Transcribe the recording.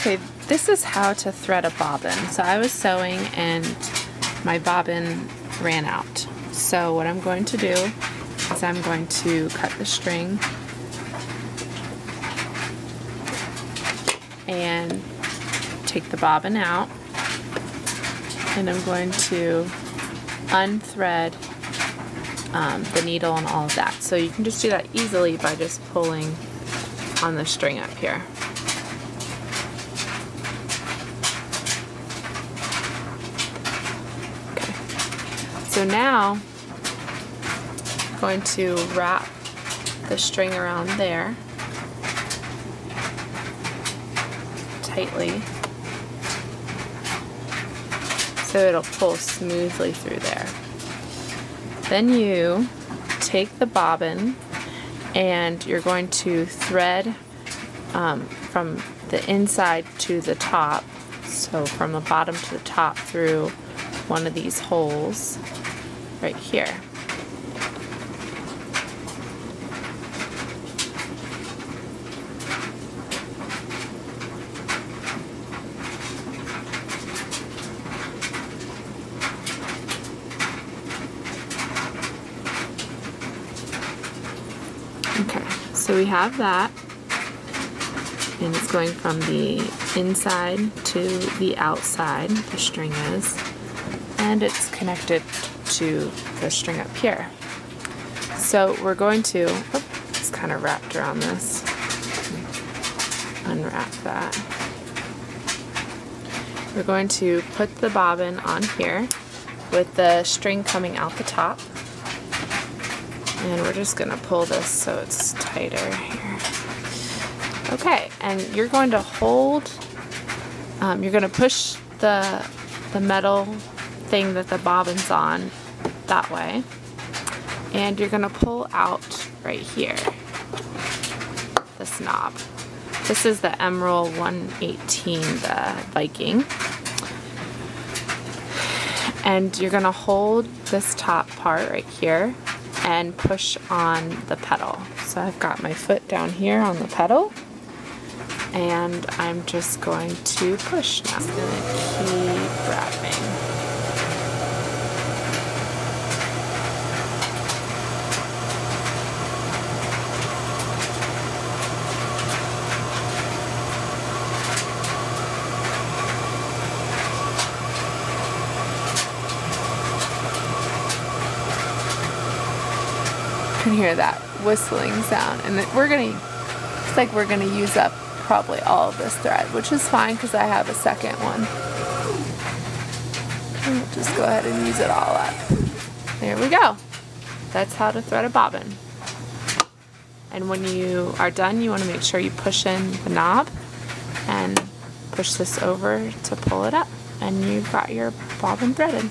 Okay, this is how to thread a bobbin. So I was sewing and my bobbin ran out. So what I'm going to do is I'm going to cut the string and take the bobbin out, and I'm going to unthread the needle and all of that. So you can just do that easily by just pulling on the string up here. Okay. So now I'm going to wrap the string around there tightly so it'll pull smoothly through there. Then you take the bobbin and you're going to thread from the inside to the top, so from the bottom to the top through one of these holes right here. Okay, so we have that, and it's going from the inside to the outside, the string is, and it's connected to the string up here. So we're going to, it's kind of wrapped around this, unwrap that. We're going to put the bobbin on here with the string coming out the top. And we're just going to pull this so it's tighter here. Okay, and you're going to hold, you're going to push the metal thing that the bobbin's on that way. And you're going to pull out right here, this knob. This is the Emerald 118, the Viking. And you're going to hold this top part right here and push on the pedal. So I've got my foot down here on the pedal, and I'm just going to push now. I'm just going to keep wrapping. Hear that whistling sound, and it's like we're gonna use up probably all of this thread, which is fine because I have a second one. We'll just go ahead and use it all up. There we go. That's how to thread a bobbin. And when you are done, you want to make sure you push in the knob and push this over to pull it up, and you've got your bobbin threaded.